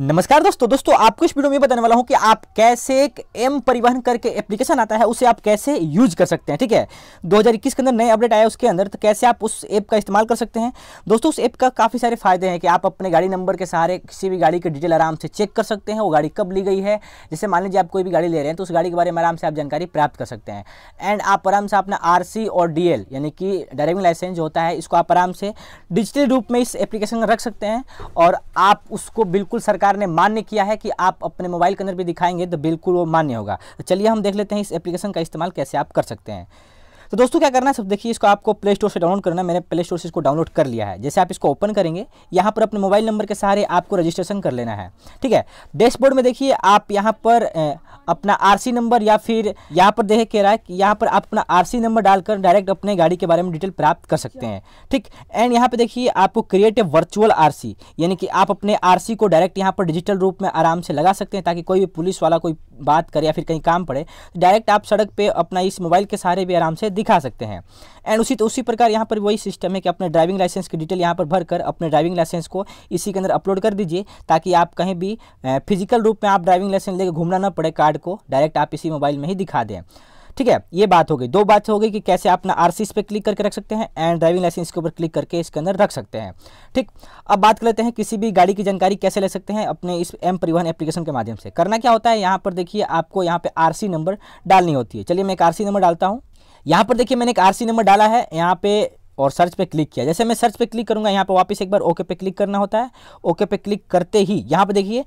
नमस्कार दोस्तों आपको इस वीडियो में बताने वाला हूं कि आप कैसे एक एम परिवहन करके एप्लीकेशन आता है उसे आप कैसे यूज कर सकते हैं। ठीक है, 2021 के अंदर नए अपडेट आया उसके अंदर, तो कैसे आप उस ऐप का इस्तेमाल कर सकते हैं। दोस्तों उस ऐप का काफ़ी सारे फायदे हैं कि आप अपने गाड़ी नंबर के सहारे किसी भी गाड़ी की डिटेल आराम से चेक कर सकते हैं, वो गाड़ी कब ली गई है। जैसे मान लीजिए आप कोई भी गाड़ी ले रहे हैं तो उस गाड़ी के बारे में आराम से आप जानकारी प्राप्त कर सकते हैं। एंड आप आराम से अपना RC और DL यानी कि ड्राइविंग लाइसेंस जो होता है इसको आप आराम से डिजिटल रूप में इस एप्लीकेशन में रख सकते हैं, और आप उसको बिल्कुल सरकार ने मान्य किया है कि आप अपने मोबाइल के अंदर भी दिखाएंगे तो बिल्कुल वो मान्य होगा। तो चलिए हम देख लेते हैं इस एप्लीकेशन का इस्तेमाल कैसे आप कर सकते हैं। तो दोस्तों क्या करना है, सब देखिए, इसको आपको प्ले स्टोर से डाउनलोड करना है। मैंने प्ले स्टोर से इसको डाउनलोड कर लिया है। जैसे आप इसको ओपन करेंगे, यहाँ पर अपने मोबाइल नंबर के सहारे आपको रजिस्ट्रेशन कर लेना है। ठीक है, डैशबोर्ड में देखिए आप यहाँ पर अपना RC नंबर या फिर यहाँ पर देख कह रहा है कि यहाँ पर आप अपना RC नंबर डालकर डायरेक्ट अपने गाड़ी के बारे में डिटेल प्राप्त कर सकते हैं। ठीक, एंड यहाँ पर देखिए आपको क्रिएट ए वर्चुअल RC यानी कि आप अपने RC को डायरेक्ट यहाँ पर डिजिटल रूप में आराम से लगा सकते हैं, ताकि कोई भी पुलिस वाला कोई बात करे या फिर कहीं काम पड़े, डायरेक्ट आप सड़क पर अपना इस मोबाइल के सहारे भी आराम से दिखा सकते हैं। एंड उसी प्रकार यहाँ पर वही सिस्टम है कि अपने ड्राइविंग लाइसेंस की डिटेल यहाँ पर भरकर अपने ड्राइविंग लाइसेंस को इसी के अंदर अपलोड कर दीजिए, ताकि आप कहीं भी फिजिकल रूप में आप ड्राइविंग लाइसेंस लेकर घूमना ना पड़े, कार्ड को डायरेक्ट आप इसी मोबाइल में ही दिखा दें। ठीक है, ये बात हो गई। दो बात हो गई कि कैसे अपना RC इस पर क्लिक करके रख सकते हैं एंड ड्राइविंग लाइसेंस के ऊपर क्लिक करके इसके अंदर रख सकते हैं। ठीक, अब बात कर लेते हैं किसी भी गाड़ी की जानकारी कैसे ले सकते हैं अपने इस एम परिवहन एप्लीकेशन के माध्यम से। करना क्या होता है, यहाँ पर देखिए आपको यहाँ पर RC नंबर डालनी होती है। चलिए मैं एक RC नंबर डालता हूँ। यहाँ पर देखिए मैंने एक RC नंबर डाला है यहाँ पे और सर्च पे क्लिक किया। जैसे मैं सर्च पे क्लिक करूँगा, यहाँ पे वापस एक बार ओके पे क्लिक करना होता है। ओके पे क्लिक करते ही यहाँ पे देखिए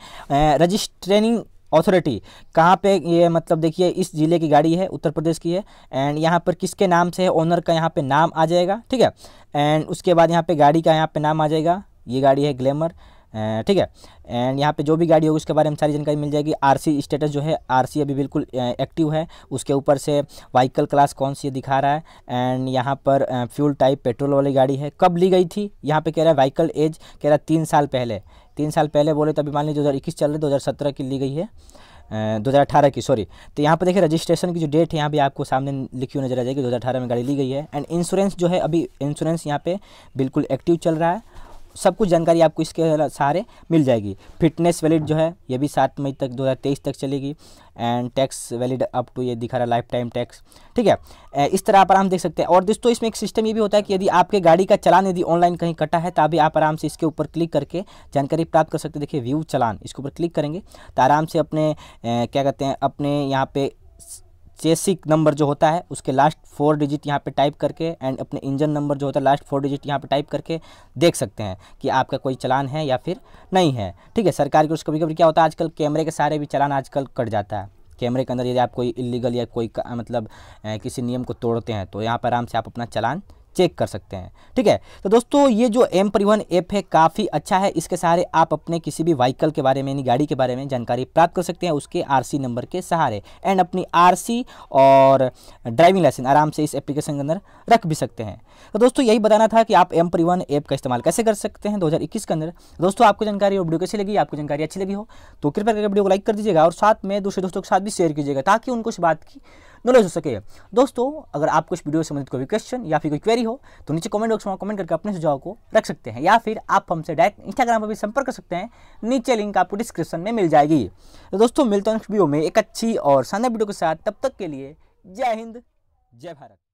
रजिस्ट्रेनिंग ऑथोरिटी कहाँ पे, ये मतलब देखिए इस ज़िले की गाड़ी है, उत्तर प्रदेश की है, एंड यहाँ पर किसके नाम से है, ओनर का यहाँ पे नाम आ जाएगा। ठीक है, एंड उसके बाद यहाँ पर गाड़ी का यहाँ पर नाम आ जाएगा, ये गाड़ी है ग्लैमर। ठीक है, एंड यहाँ पे जो भी गाड़ी होगी उसके बारे में सारी जानकारी मिल जाएगी। RC स्टेटस जो है, RC अभी बिल्कुल एक्टिव है, उसके ऊपर से व्हीकल क्लास कौन सी दिखा रहा है, एंड यहाँ पर फ्यूल टाइप पेट्रोल वाली गाड़ी है, कब ली गई थी। यहाँ पे कह रहा है व्हीकल एज कह रहा है 3 साल पहले बोले तो अभी मान लीजिए 2021 चल रहे, 2017 की ली गई है, 2018 की सॉरी। तो यहाँ पर देखिए रजिस्ट्रेशन की जो डेट है यहाँ भी आपको सामने लिखी हुई नजर आ जाएगी, 2018 में गाड़ी ली गई है। एंड इंश्योरेंस जो है, अभी इंश्योरेंस यहाँ पर बिल्कुल एक्टिव चल रहा है। सब कुछ जानकारी आपको इसके सहारे मिल जाएगी। फिटनेस वैलिड जो है ये भी 7 मई तक 2023 तक चलेगी, and tax valid up to ये दिखा रहा है लाइफ टाइम टैक्स। ठीक है, इस तरह आप आराम देख सकते हैं। और दोस्तों इसमें एक सिस्टम ये भी होता है कि यदि आपके गाड़ी का चालान यदि ऑनलाइन कहीं कटा है तो अभी आप आराम से इसके ऊपर क्लिक करके जानकारी प्राप्त कर सकते हैं। देखिए व्यू चालान, इसके ऊपर क्लिक करेंगे तो आराम से अपने क्या कहते हैं अपने यहाँ पर चेसिक नंबर जो होता है उसके लास्ट 4 डिजिट यहाँ पे टाइप करके एंड अपने इंजन नंबर जो होता है लास्ट 4 डिजिट यहाँ पे टाइप करके देख सकते हैं कि आपका कोई चालान है या फिर नहीं है। ठीक है, सरकार की ओर से कभी क्या होता है, आजकल कैमरे के सहारे भी चालान आजकल कट जाता है। कैमरे के अंदर यदि आप कोई इलीगल या कोई मतलब किसी नियम को तोड़ते हैं तो यहाँ पर आराम से आप अपना चालान चेक कर सकते हैं। ठीक है, तो दोस्तों ये जो एम परिवहन ऐप है काफ़ी अच्छा है। इसके सहारे आप अपने किसी भी व्हीकल के बारे में यानी गाड़ी के बारे में जानकारी प्राप्त कर सकते हैं उसके RC नंबर के सहारे, एंड अपनी RC और ड्राइविंग लाइसेंस आराम से इस एप्लीकेशन के अंदर रख भी सकते हैं। तो दोस्तों यही बताना था कि आप एम परिवहन ऐप का इस्तेमाल कैसे कर सकते हैं 2021 के अंदर। दोस्तों आपको जानकारी और वीडियो कैसी लगी, आपको जानकारी अच्छी लगी हो तो कृपया करके वीडियो को लाइक कर दीजिएगा और साथ में दूसरे दोस्तों के साथ भी शेयर कीजिएगा, ताकि उनको इस बात की नॉलेज हो सके। दोस्तों अगर आपको इस वीडियो से संबंधित कोई भी क्वेश्चन या फिर कोई क्वेरी हो तो नीचे कमेंट बॉक्स में कमेंट करके अपने सुझाव को रख सकते हैं, या फिर आप हमसे डायरेक्ट इंस्टाग्राम पर भी संपर्क कर सकते हैं। नीचे लिंक आपको डिस्क्रिप्शन में मिल जाएगी। तो दोस्तों मिलते हैं नेक्स्ट वीडियो में एक अच्छी और शानदार वीडियो के साथ। तब तक के लिए जय हिंद, जय भारत।